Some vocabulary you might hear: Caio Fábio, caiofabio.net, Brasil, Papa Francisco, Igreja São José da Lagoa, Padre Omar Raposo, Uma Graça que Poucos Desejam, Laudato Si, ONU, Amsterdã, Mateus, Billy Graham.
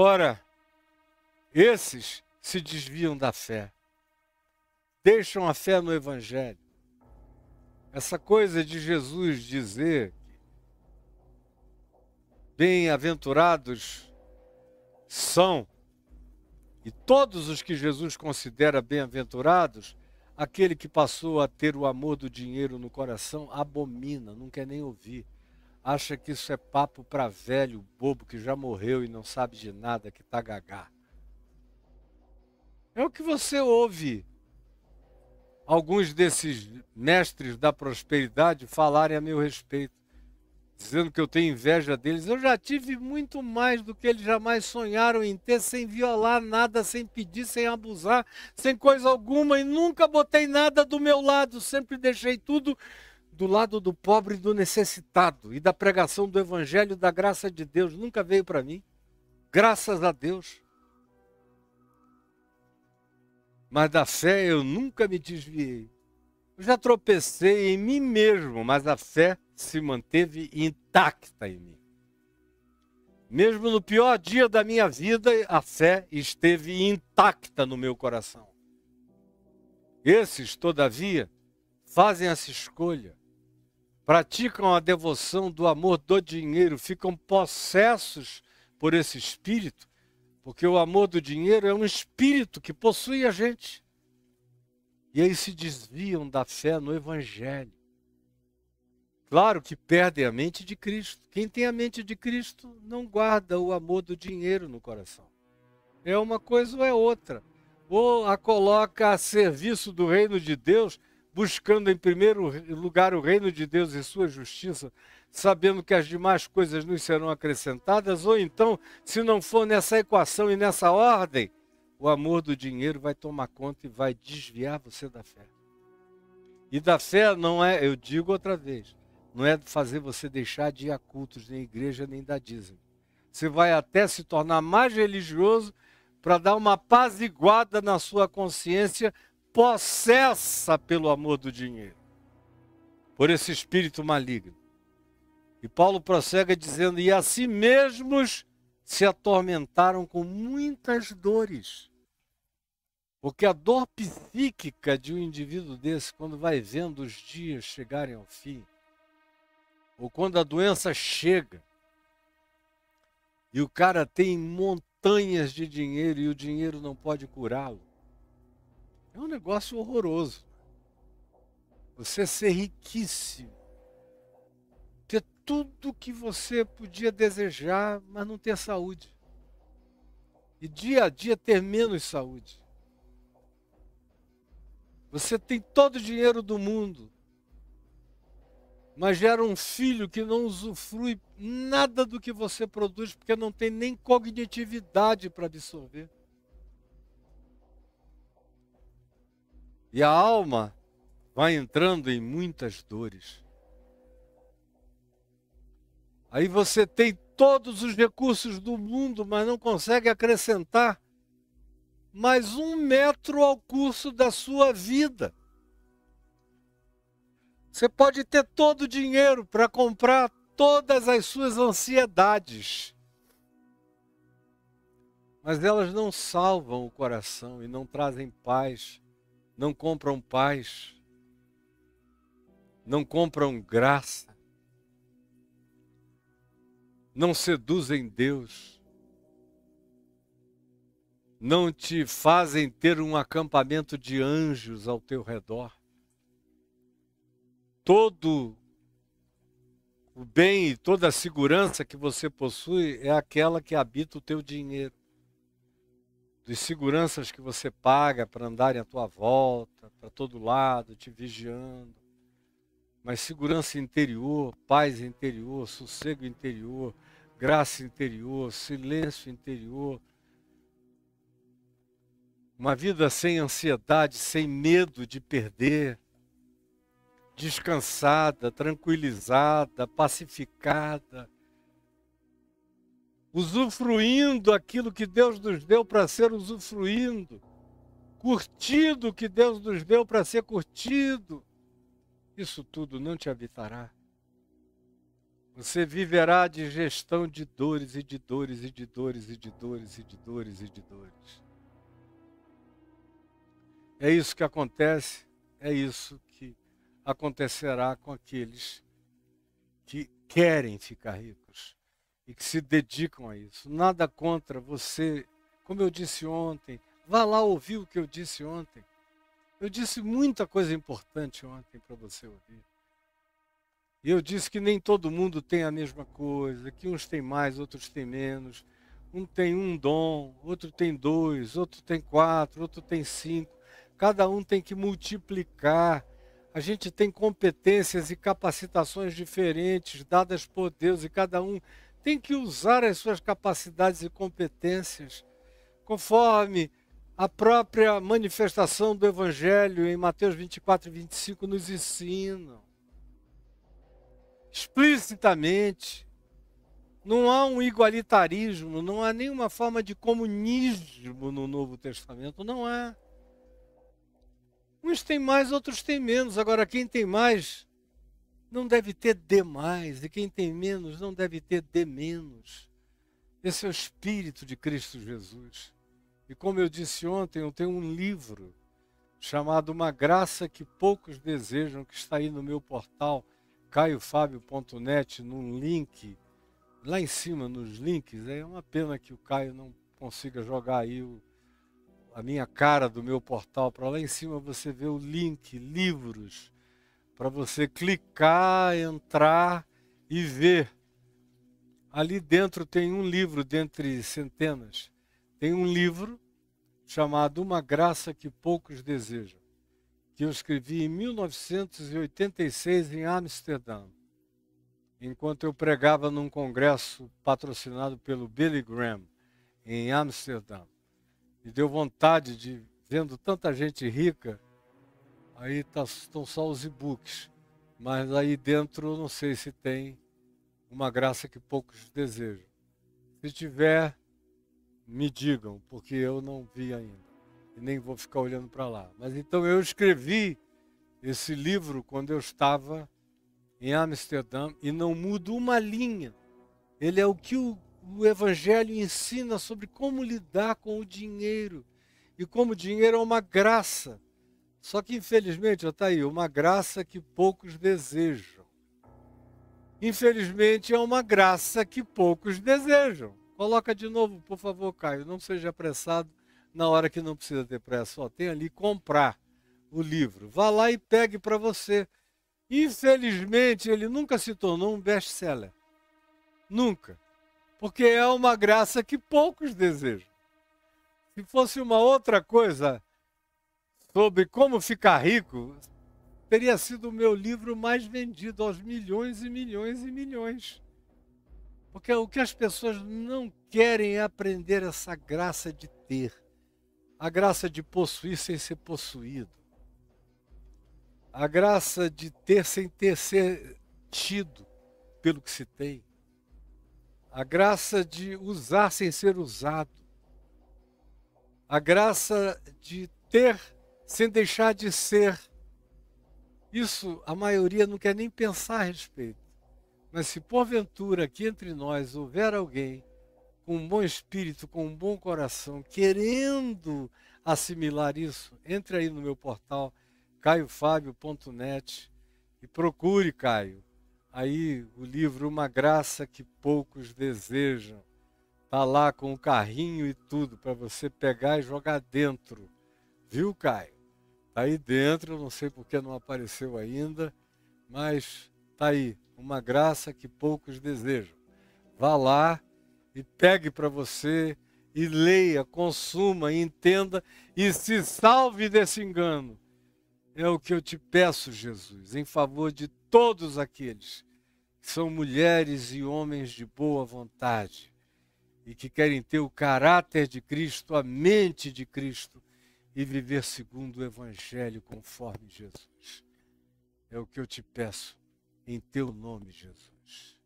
Ora, esses se desviam da fé, deixam a fé no Evangelho. Essa coisa de Jesus dizer bem-aventurados são, e todos os que Jesus considera bem-aventurados, aquele que passou a ter o amor do dinheiro no coração, abomina, não quer nem ouvir. Acha que isso é papo para velho, bobo, que já morreu e não sabe de nada, que tá gagá. É o que você ouve alguns desses mestres da prosperidade falarem a meu respeito, dizendo que eu tenho inveja deles. Eu já tive muito mais do que eles jamais sonharam em ter, sem violar nada, sem pedir, sem abusar, sem coisa alguma, e nunca botei nada do meu lado, sempre deixei tudo do lado do pobre e do necessitado, e da pregação do Evangelho, da graça de Deus, nunca veio para mim, graças a Deus. Mas da fé eu nunca me desviei. Eu já tropecei em mim mesmo, mas a fé se manteve intacta em mim. Mesmo no pior dia da minha vida, a fé esteve intacta no meu coração. Esses, todavia, fazem essa escolha, praticam a devoção do amor do dinheiro, ficam possessos por esse espírito, porque o amor do dinheiro é um espírito que possui a gente. E aí se desviam da fé no Evangelho. Claro que perdem a mente de Cristo. Quem tem a mente de Cristo não guarda o amor do dinheiro no coração. É uma coisa ou é outra. Ou a coloca a serviço do reino de Deus, buscando em primeiro lugar o reino de Deus e sua justiça, sabendo que as demais coisas nos serão acrescentadas, ou então, se não for nessa equação e nessa ordem, o amor do dinheiro vai tomar conta e vai desviar você da fé. E da fé não é, eu digo outra vez, não é fazer você deixar de ir a cultos, nem igreja, nem dar dízimo. Você vai até se tornar mais religioso para dar uma apaziguada na sua consciência, possessa pelo amor do dinheiro, por esse espírito maligno. E Paulo prossegue dizendo, e a si mesmos se atormentaram com muitas dores. Porque a dor psíquica de um indivíduo desse, quando vai vendo os dias chegarem ao fim, ou quando a doença chega, e o cara tem montanhas de dinheiro e o dinheiro não pode curá-lo, é um negócio horroroso. Você ser riquíssimo, ter tudo que você podia desejar, mas não ter saúde. E dia a dia ter menos saúde. Você tem todo o dinheiro do mundo, mas gera um filho que não usufrui nada do que você produz, porque não tem nem cognitividade para absorver. E a alma vai entrando em muitas dores. Aí você tem todos os recursos do mundo, mas não consegue acrescentar mais um metro ao curso da sua vida. Você pode ter todo o dinheiro para comprar todas as suas ansiedades, mas elas não salvam o coração e não trazem paz, não compram paz, não compram graça, não seduzem Deus, não te fazem ter um acampamento de anjos ao teu redor. Todo o bem e toda a segurança que você possui é aquela que habita o teu dinheiro. Dos seguranças que você paga para andarem à tua volta, para todo lado, te vigiando. Mas segurança interior, paz interior, sossego interior, graça interior, silêncio interior. Uma vida sem ansiedade, sem medo de perder. Descansada, tranquilizada, pacificada. Usufruindo aquilo que Deus nos deu para ser usufruindo, curtindo o que Deus nos deu para ser curtido, isso tudo não te habitará. Você viverá de gestão de dores e de dores e de dores e de dores e de dores e de dores. É isso que acontece, é isso que acontecerá com aqueles que querem ficar ricos e que se dedicam a isso. Nada contra você, como eu disse ontem, vá lá ouvir o que eu disse ontem. Eu disse muita coisa importante ontem para você ouvir. E eu disse que nem todo mundo tem a mesma coisa, que uns tem mais, outros tem menos. Um tem um dom, outro tem dois, outro tem quatro, outro tem cinco. Cada um tem que multiplicar. A gente tem competências e capacitações diferentes, dadas por Deus, e cada um tem que usar as suas capacidades e competências, conforme a própria manifestação do Evangelho em Mateus 24 e 25 nos ensinam. Explicitamente, não há um igualitarismo, não há nenhuma forma de comunismo no Novo Testamento, não há. Uns têm mais, outros têm menos. Agora, quem tem mais não deve ter de mais, e quem tem menos não deve ter de menos. Esse é o espírito de Cristo Jesus. E como eu disse ontem, eu tenho um livro chamado Uma Graça que Poucos Desejam, que está aí no meu portal, caiofabio.net, num link, lá em cima nos links. É uma pena que o Caio não consiga jogar aí a minha cara do meu portal para lá em cima. Você vê o link, livros, para você clicar, entrar e ver. Ali dentro tem um livro, dentre centenas, tem um livro chamado Uma Graça que Poucos Desejam, que eu escrevi em 1986 em Amsterdã, enquanto eu pregava num congresso patrocinado pelo Billy Graham em Amsterdã. E deu vontade de, vendo tanta gente rica, aí estão só os e-books, mas aí dentro eu não sei se tem Uma Graça que Poucos Desejam. Se tiver, me digam, porque eu não vi ainda. E nem vou ficar olhando para lá. Mas então eu escrevi esse livro quando eu estava em Amsterdã e não mudo uma linha. Ele é o que o Evangelho ensina sobre como lidar com o dinheiro. E como o dinheiro é uma graça. Só que infelizmente, já está aí, uma graça que poucos desejam. Infelizmente é uma graça que poucos desejam. Coloca de novo, por favor, Caio, não seja apressado. Na hora que não precisa ter pressa, só tem ali comprar o livro. Vá lá e pegue para você. Infelizmente, ele nunca se tornou um best-seller. Nunca. Porque é uma graça que poucos desejam. Se fosse uma outra coisa sobre como ficar rico, teria sido o meu livro mais vendido aos milhões e milhões e milhões. Porque o que as pessoas não querem é aprender essa graça de ter. A graça de possuir sem ser possuído. A graça de ter sem ser tido pelo que se tem. A graça de usar sem ser usado. A graça de ter sem deixar de ser. Isso a maioria não quer nem pensar a respeito. Mas se porventura aqui entre nós houver alguém com um bom espírito, com um bom coração, querendo assimilar isso, entre aí no meu portal, caiofabio.net, e procure, Caio, aí o livro Uma Graça que Poucos Desejam. Está lá com o carrinho e tudo, para você pegar e jogar dentro. Viu, Caio? Está aí dentro, eu não sei porque não apareceu ainda, mas está aí, Uma Graça que Poucos Desejam. Vá lá e pegue para você, e leia, consuma, entenda, e se salve desse engano. É o que eu te peço, Jesus, em favor de todos aqueles que são mulheres e homens de boa vontade, e que querem ter o caráter de Cristo, a mente de Cristo, e viver segundo o Evangelho, conforme Jesus. É o que eu te peço, em teu nome, Jesus.